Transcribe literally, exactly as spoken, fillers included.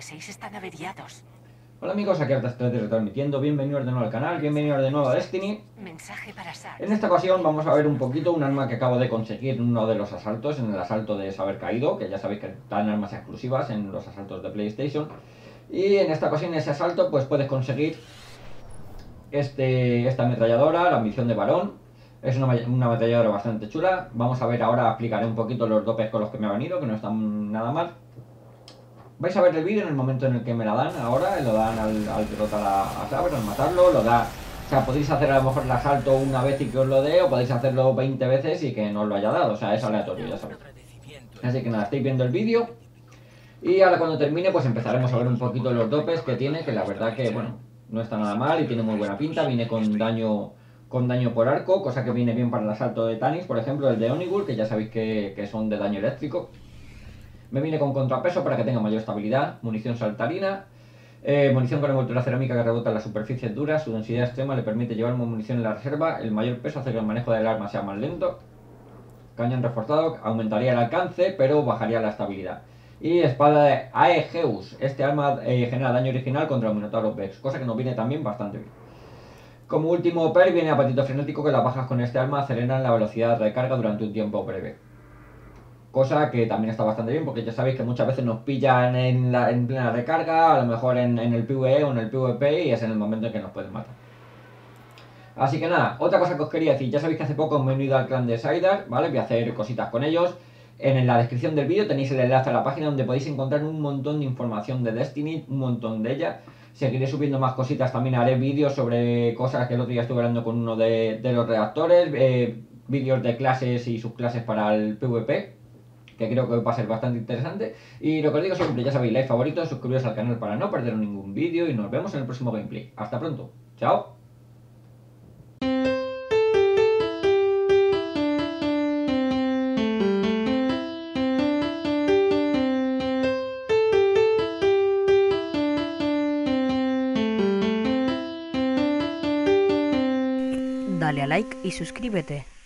de seis están averiados. Hola amigos, aquí Artax tres D transmitiendo. Bienvenidos de nuevo al canal, bienvenidos de nuevo a Destiny. Mensaje para Sar. En esta ocasión vamos a ver un poquito un arma que acabo de conseguir en uno de los asaltos, en el asalto de Saber Caído, que ya sabéis que dan armas exclusivas en los asaltos de PlayStation. Y en esta ocasión, en ese asalto, pues puedes conseguir este, esta ametralladora, la ambición de varón. Es una, una ametralladora bastante chula. Vamos a ver ahora, aplicaré un poquito los dopes con los que me ha venido, que no están nada mal. Vais a ver el vídeo en el momento en el que me la dan ahora, lo dan al, al derrotar a, a Saber, al matarlo, lo da. O sea, podéis hacer a lo mejor el asalto una vez y que os lo dé, o podéis hacerlo veinte veces y que no os lo haya dado, o sea, es aleatorio, ya sabéis. Así que nada, estáis viendo el vídeo. Y ahora cuando termine, pues empezaremos a ver un poquito los dopes que tiene, que la verdad que, bueno, no está nada mal y tiene muy buena pinta. Viene con daño con daño por arco, cosa que viene bien para el asalto de Tannis, por ejemplo, el de Onigul, que ya sabéis que, que son de daño eléctrico. Me viene con contrapeso para que tenga mayor estabilidad, munición saltarina, eh, munición con envoltura cerámica que rebota en las superficies duras, su densidad extrema le permite llevar más munición en la reserva, el mayor peso hace que el manejo del arma sea más lento, cañón reforzado, aumentaría el alcance pero bajaría la estabilidad. Y espada de Aegeus, este arma eh, genera daño original contra el minotauro Vex, cosa que nos viene también bastante bien. Como último perk viene apetito frenético, que las bajas con este arma aceleran la velocidad de recarga durante un tiempo breve. Cosa que también está bastante bien, porque ya sabéis que muchas veces nos pillan en, la, en plena recarga, a lo mejor en, en el PvE o en el PvP, y es en el momento en que nos pueden matar. Así que nada, otra cosa que os quería decir, ya sabéis que hace poco me he unido al clan de Siders, ¿vale? Voy a hacer cositas con ellos. En la descripción del vídeo tenéis el enlace a la página donde podéis encontrar un montón de información de Destiny, un montón de ella. Seguiré subiendo más cositas, también haré vídeos sobre cosas que el otro día estuve hablando con uno de, de los redactores, eh, vídeos de clases y subclases para el PvP, que creo que va a ser bastante interesante. Y lo que os digo siempre, ya sabéis, like, favorito, suscribiros al canal para no perder ningún vídeo y nos vemos en el próximo gameplay. Hasta pronto, chao. Dale a like y suscríbete.